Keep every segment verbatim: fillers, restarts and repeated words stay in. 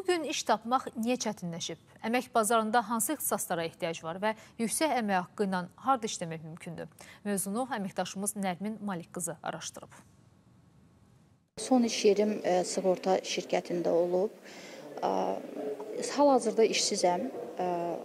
Bugün iş tapmaq niyə çətinləşib? Əmək bazarında hansı ixtisaslara ehtiyac var və yüksək əmək haqqı ilə harda işləmək mümkündür? Mövzunu əməkdaşımız Nərimin Malik qızı araşdırıb. Son iş yerim e, sığorta şirkətində olub. E, Hal-hazırda işsizəm.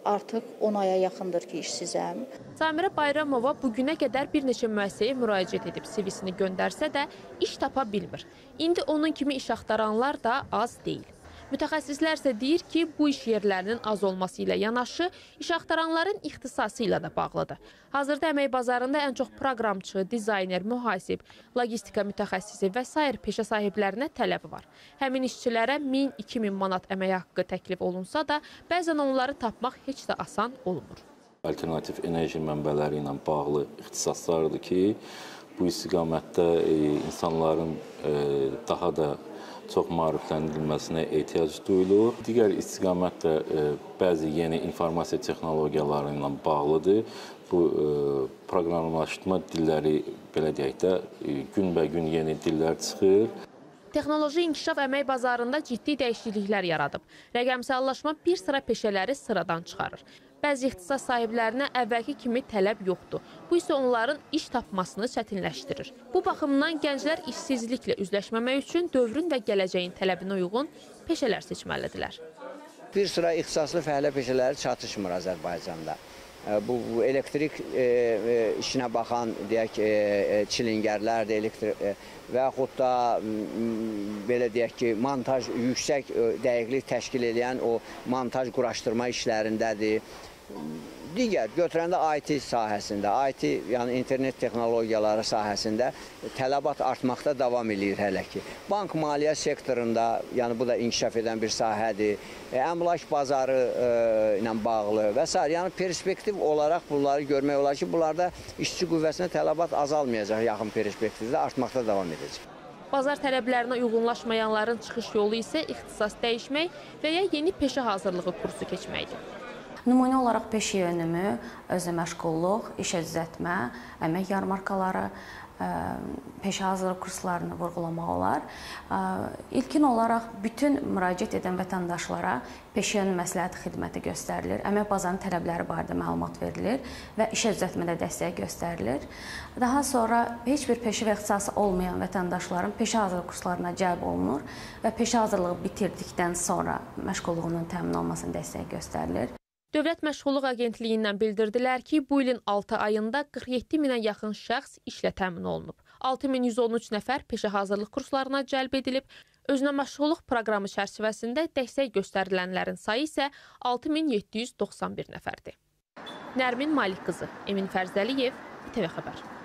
Artıq on aya yaxındır ki işsizəm. Samirə Bayramova bugünə qədər bir neçə müəssisəyə müraciət edib C V'sini göndərsə də iş tapa bilmir. İndi onun kimi iş axtaranlar da az deyil. Mütəxəssislər isə deyir ki, bu iş yerlərinin az olması ilə yanaşı iş axtaranların ixtisası ilə də bağlıdır. Hazırda əmək bazarında ən çox proqramçı, dizayner, mühasib, logistika mütəxəssisi və sair peşə sahiblərinə tələb var. Həmin işçilərə min iki min manat əmək haqqı təklif olunsa da, bəzən onları tapmaq heç də asan olmur. Alternativ enerji mənbələri ilə bağlı ixtisaslardır ki, bu istiqamətdə insanların daha da çox maarifləndirilməsinə ehtiyac duyulur. Digər istiqamət də bəzi yeni informasiya texnologiyaları ilə bağlıdır. Bu proqramlaşdırma dilləri, belə deyək də, günbəgün yeni dillər çıxır. Texnoloji inkişaf əmək bazarında ciddi dəyişikliklər yaradıb. Rəqəmsallaşma bir sıra peşələri sıradan çıxarır. Bəzi ixtisas sahiblərinə əvvəlki kimi tələb yoxdur. Bu isə onların iş tapmasını çətinləşdirir. Bu baxımdan gənclər işsizliklə üzləşməmək üçün dövrün və gələcəyin tələbinə uyğun peşələr seçməlidirlər. Bir sıra ixtisaslı fəhlə peşələri çatışmır Azərbaycanda. Bu, bu elektrik e, işinə baxan deyək, e, çilingərlər də elektrik e, və yaxud da belə deyək ki, montaj yüksək e, dəqiqlik təşkil edən o montaj quraşdırma işlərindədir. Digər götürəndə I T sahəsində, I T yəni internet texnologiyaları sahəsində tələbat artmaqda davam eləyir hələ ki. Bank maliyyə sektorunda, yəni bu da inkişaf edən bir sahədir, əmlak bazarı ilə bağlı və sair. Yəni perspektiv olaraq bunları görmək olar ki, bunlarda işçi qüvvəsinə tələbat azalmayacaq, yaxın perspektivdə artmaqda davam edəcək. Bazar tələblərinə uyğunlaşmayanların çıxış yolu isə ixtisas dəyişmək və ya yeni peşə hazırlığı kursu keçməkdir. Nümunə olaraq peşə yönümü, özə məşğulluq, iş düzəltmə, əmək yarmarkaları, peşə hazırlıq kurslarını vurğulamaq olar. İlkin olaraq bütün müraciət edən vətəndaşlara peşə yönü məsləhət xidməti göstərilir, əmək bazarının tələbləri barədə məlumat verilir və işə düzəltmədə dəstək göstərilir. Daha sonra heç bir peşə və ixtisası olmayan vətəndaşların peşə hazırlıq kurslarına cəlb olunur və peşə hazırlığı bitirdikdən sonra məşğulluğunun təmin olunmasına dəstək göstərilir. Dövlət Məşğulluq Agentliyindən bildirdilər ki, bu ilin altı ayında qırx yeddi minə yaxın şəxs işlə təmin olunub. altı min yüz on üç nəfər peşə hazırlıq kurslarına cəlb edilib, özünə məşğulluq proqramı çərçivəsində dəstək göstərilənlərin sayı isə altı min yeddi yüz doxsan bir nəfərdir. Nərimin Malik qızı, Emin Fərzəliyev, T V xəbər.